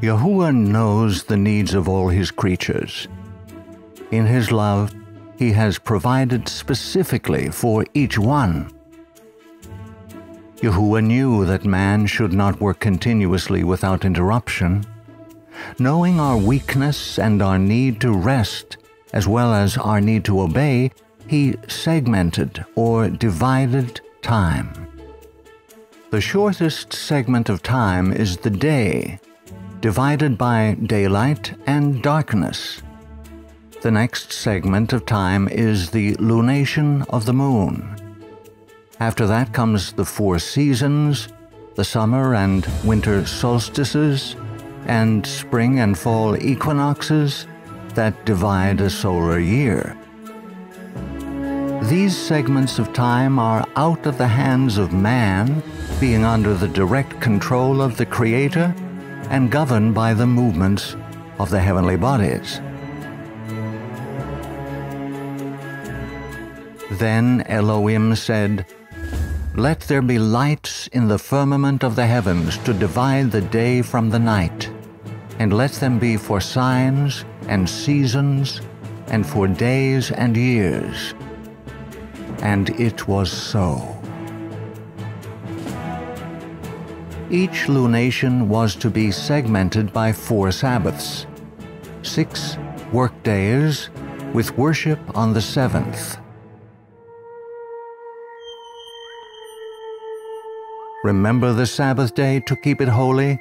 Yahuwah knows the needs of all His creatures. In His love, He has provided specifically for each one. Yahuwah knew that man should not work continuously without interruption. Knowing our weakness and our need to rest, as well as our need to obey, He segmented or divided time. The shortest segment of time is the day, divided by daylight and darkness. The next segment of time is the lunation of the moon. After that comes the 4 seasons, the summer and winter solstices, and spring and fall equinoxes that divide a solar year. These segments of time are out of the hands of man, being under the direct control of the Creator and governed by the movements of the heavenly bodies. Then Elohim said, "Let there be lights in the firmament of the heavens to divide the day from the night, and let them be for signs and seasons and for days and years." And it was so. Each lunation was to be segmented by 4 Sabbaths, 6 work days, with worship on the 7th. Remember the Sabbath day to keep it holy.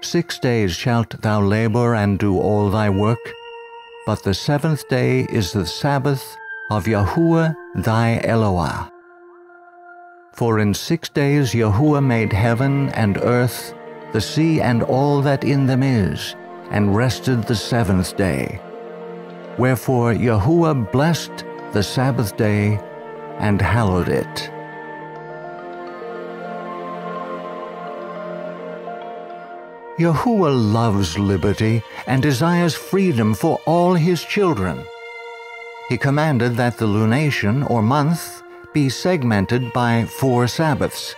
6 days shalt thou labor and do all thy work, but the 7th day is the Sabbath of Yahuwah thy Elohim. For in 6 days Yahuwah made heaven and earth, the sea and all that in them is, and rested the 7th day. Wherefore Yahuwah blessed the Sabbath day and hallowed it. Yahuwah loves liberty and desires freedom for all His children. He commanded that the lunation or month be segmented by 4 Sabbaths,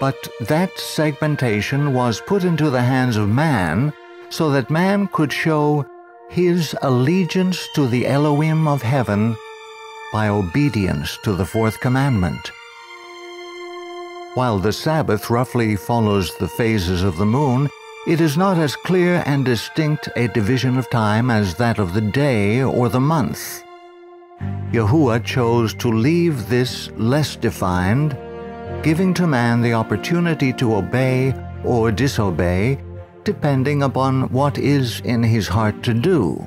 but that segmentation was put into the hands of man so that man could show his allegiance to the Elohim of heaven by obedience to the 4th commandment. While the Sabbath roughly follows the phases of the moon, it is not as clear and distinct a division of time as that of the day or the month. Yahuwah chose to leave this less defined, giving to man the opportunity to obey or disobey, depending upon what is in his heart to do.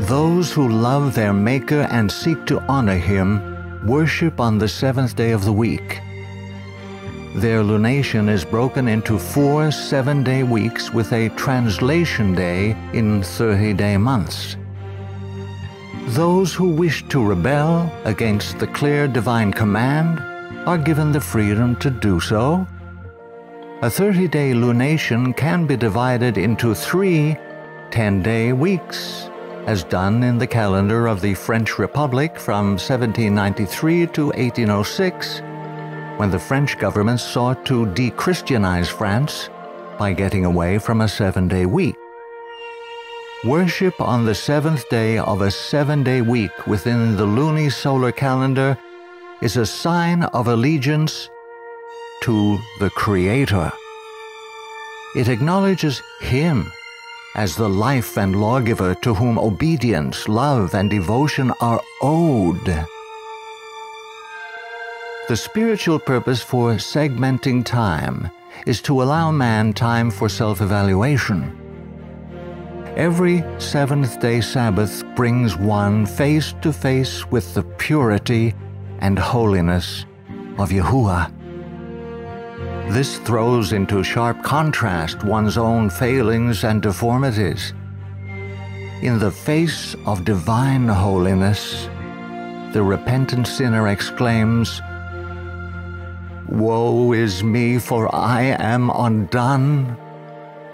Those who love their Maker and seek to honor Him worship on the 7th day of the week. Their lunation is broken into 4 7-day weeks with a translation day in 30-day months. Those who wish to rebel against the clear divine command are given the freedom to do so. A 30-day lunation can be divided into 3 10-day weeks, as done in the calendar of the French Republic from 1793 to 1806, when the French government sought to de-Christianize France by getting away from a 7-day week. Worship on the 7th day of a 7-day week within the lunisolar calendar is a sign of allegiance to the Creator. It acknowledges Him as the life and lawgiver to whom obedience, love, and devotion are owed. The spiritual purpose for segmenting time is to allow man time for self-evaluation. Every 7th-day Sabbath brings one face to face with the purity and holiness of Yahuwah. This throws into sharp contrast one's own failings and deformities. In the face of divine holiness, the repentant sinner exclaims, "Woe is me, for I am undone!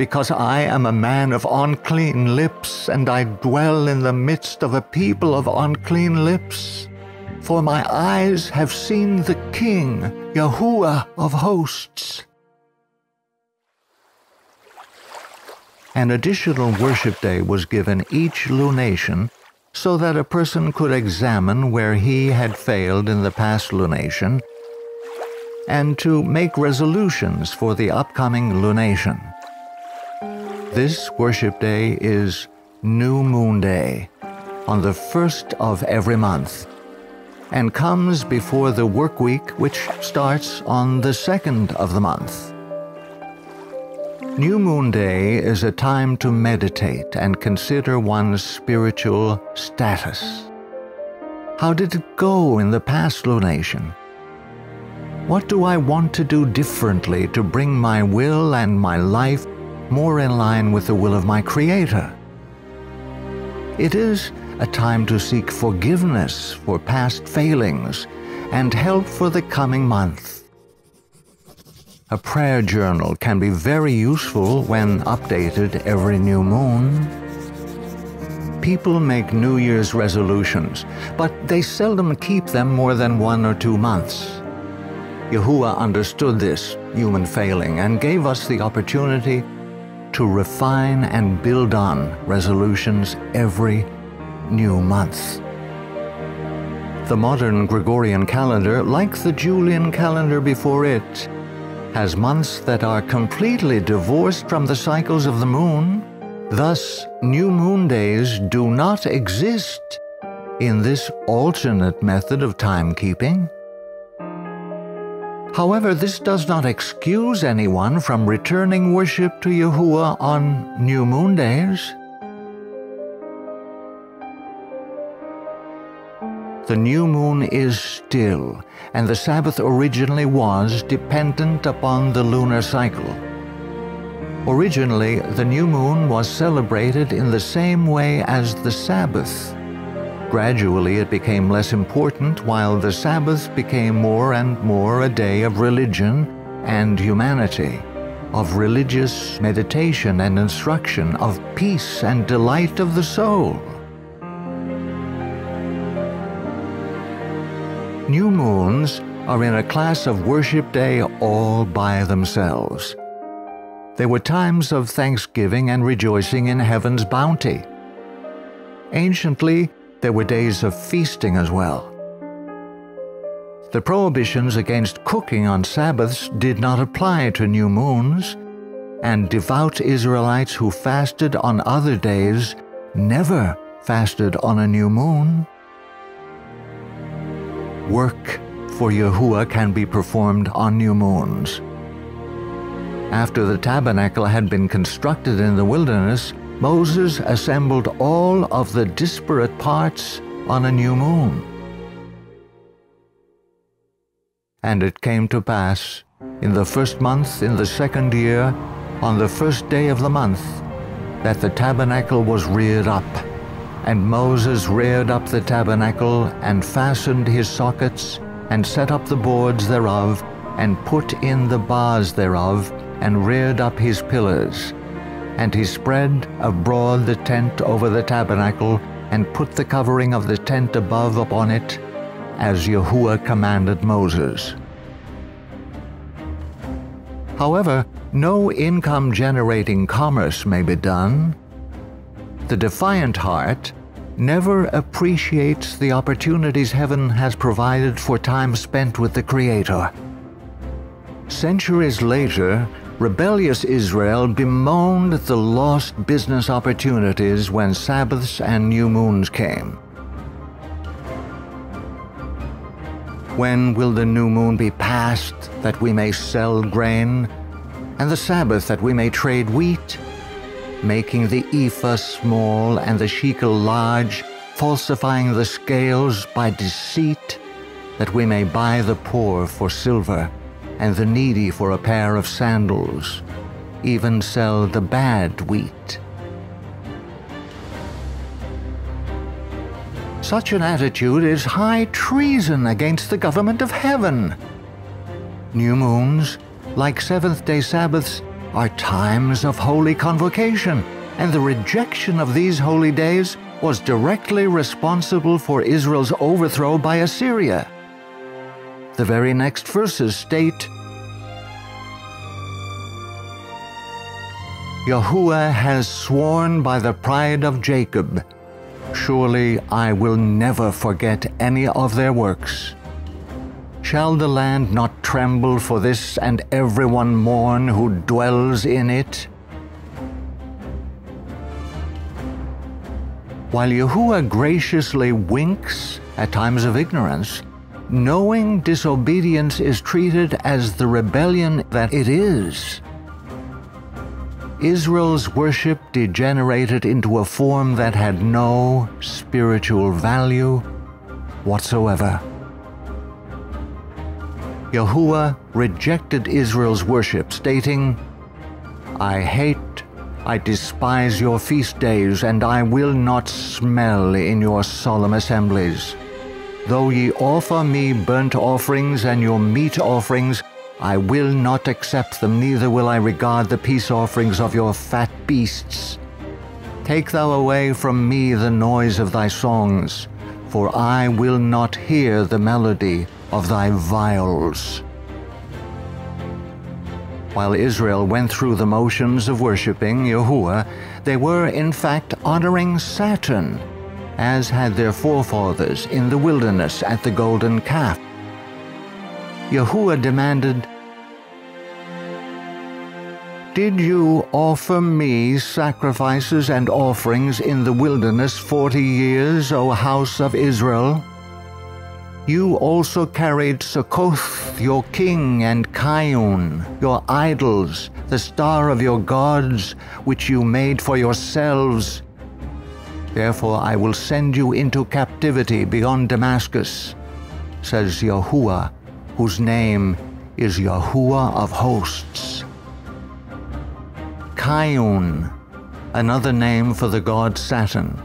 because I am a man of unclean lips, and I dwell in the midst of a people of unclean lips. For my eyes have seen the King, Yahuwah of hosts." An additional worship day was given each lunation, so that a person could examine where he had failed in the past lunation, and to make resolutions for the upcoming lunation. This worship day is New Moon Day, on the first of every month, and comes before the work week, which starts on the second of the month. New Moon Day is a time to meditate and consider one's spiritual status. How did it go in the past lunation? What do I want to do differently to bring my will and my life more in line with the will of my Creator? It is a time to seek forgiveness for past failings and help for the coming month. A prayer journal can be very useful when updated every new moon. People make New Year's resolutions, but they seldom keep them more than 1 or 2 months. Yahuwah understood this human failing and gave us the opportunity to refine and build on resolutions every new month. The modern Gregorian calendar, like the Julian calendar before it, has months that are completely divorced from the cycles of the moon. Thus, new moon days do not exist in this alternate method of timekeeping. However, this does not excuse anyone from returning worship to Yahuwah on new moon days. The new moon is still, and the Sabbath originally was dependent upon the lunar cycle. Originally, the new moon was celebrated in the same way as the Sabbath. Gradually, it became less important, while the Sabbath became more and more a day of religion and humanity, of religious meditation and instruction, of peace and delight of the soul. New moons are in a class of worship day all by themselves. They were times of thanksgiving and rejoicing in heaven's bounty. Anciently, there were days of feasting as well. The prohibitions against cooking on Sabbaths did not apply to new moons, and devout Israelites who fasted on other days never fasted on a new moon. Work for Yahuwah can be performed on new moons. After the tabernacle had been constructed in the wilderness, Moses assembled all of the disparate parts on a new moon. And it came to pass, in the first month in the second year, on the first day of the month, that the tabernacle was reared up. And Moses reared up the tabernacle, and fastened his sockets, and set up the boards thereof, and put in the bars thereof, and reared up his pillars. And he spread abroad the tent over the tabernacle, and put the covering of the tent above upon it, as Yahuwah commanded Moses. However, no income-generating commerce may be done. The defiant heart never appreciates the opportunities heaven has provided for time spent with the Creator. Centuries later, rebellious Israel bemoaned the lost business opportunities when Sabbaths and new moons came. "When will the new moon be past, that we may sell grain, and the Sabbath that we may trade wheat? Making the ephah small and the shekel large, falsifying the scales by deceit, that we may buy the poor for silver, and the needy for a pair of sandals, even sell the bad wheat." Such an attitude is high treason against the government of heaven. New moons, like seventh-day Sabbaths, are times of holy convocation, and the rejection of these holy days was directly responsible for Israel's overthrow by Assyria. The very next verses state, Yahuwah has sworn by the pride of Jacob, surely I will never forget any of their works. Shall the land not tremble for this, and everyone mourn who dwells in it? While Yahuwah graciously winks at times of ignorance, knowing disobedience is treated as the rebellion that it is. Israel's worship degenerated into a form that had no spiritual value whatsoever. Yahuwah rejected Israel's worship, stating, I hate, I despise your feast days, and I will not smell in your solemn assemblies. Though ye offer me burnt offerings and your meat offerings, I will not accept them, neither will I regard the peace offerings of your fat beasts. Take thou away from me the noise of thy songs, for I will not hear the melody of thy viols. While Israel went through the motions of worshiping Yahuwah, they were in fact honoring Saturn, as had their forefathers in the wilderness at the golden calf. Yahuwah demanded, did you offer me sacrifices and offerings in the wilderness 40 years, O house of Israel? You also carried Sukkoth, your king, and Kaiun, your idols, the star of your gods, which you made for yourselves. Therefore I will send you into captivity beyond Damascus, says Yahuwah, whose name is Yahuwah of hosts. Kaiun, another name for the god Saturn.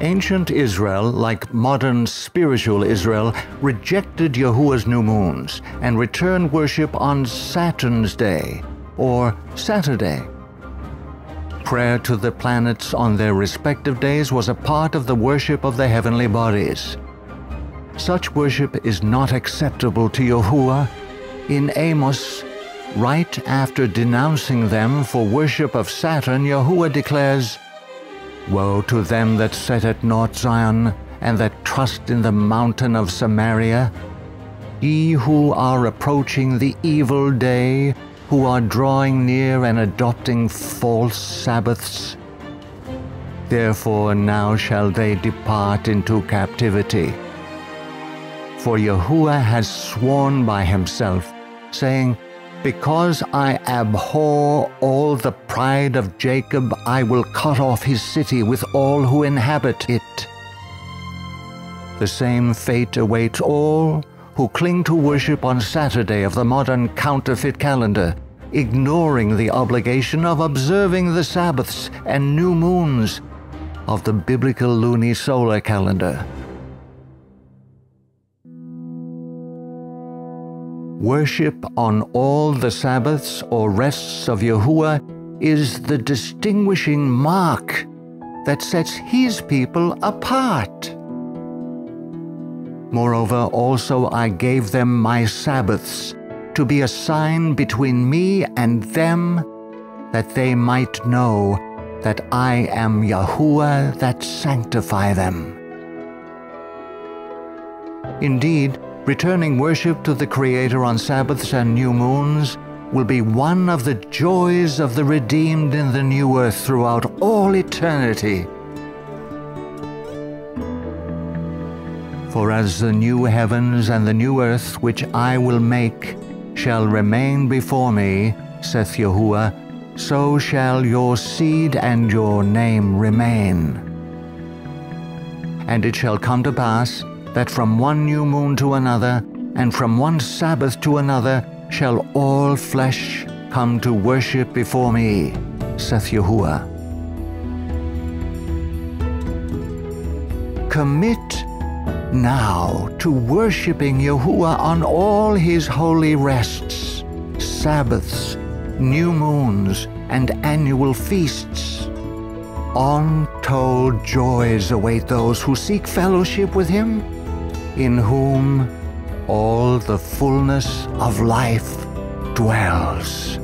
Ancient Israel, like modern spiritual Israel, rejected Yahuwah's new moons and returned worship on Saturn's day, or Saturday. Prayer to the planets on their respective days was a part of the worship of the heavenly bodies. Such worship is not acceptable to Yahuwah. In Amos, right after denouncing them for worship of Saturn, Yahuwah declares, woe to them that set at naught Zion, and that trust in the mountain of Samaria, ye who are approaching the evil day, who are drawing near and adopting false Sabbaths. Therefore now shall they depart into captivity. For Yahuwah has sworn by himself, saying, because I abhor all the pride of Jacob, I will cut off his city with all who inhabit it. The same fate awaits all who cling to worship on Saturday of the modern counterfeit calendar, ignoring the obligation of observing the Sabbaths and new moons of the biblical lunisolar calendar. Worship on all the Sabbaths or rests of Yahuwah is the distinguishing mark that sets his people apart. Moreover, also I gave them my Sabbaths to be a sign between me and them, that they might know that I am Yahuwah that sanctify them. Indeed, returning worship to the Creator on Sabbaths and new moons will be one of the joys of the redeemed in the new earth throughout all eternity. For as the new heavens and the new earth which I will make shall remain before me, saith Yahuwah, so shall your seed and your name remain. And it shall come to pass that from one new moon to another, and from one Sabbath to another, shall all flesh come to worship before me, saith Yahuwah. Commit now to worshiping Yahuwah on all his holy rests. Sabbaths, new moons, and annual feasts. Untold joys await those who seek fellowship with him, in whom all the fullness of life dwells.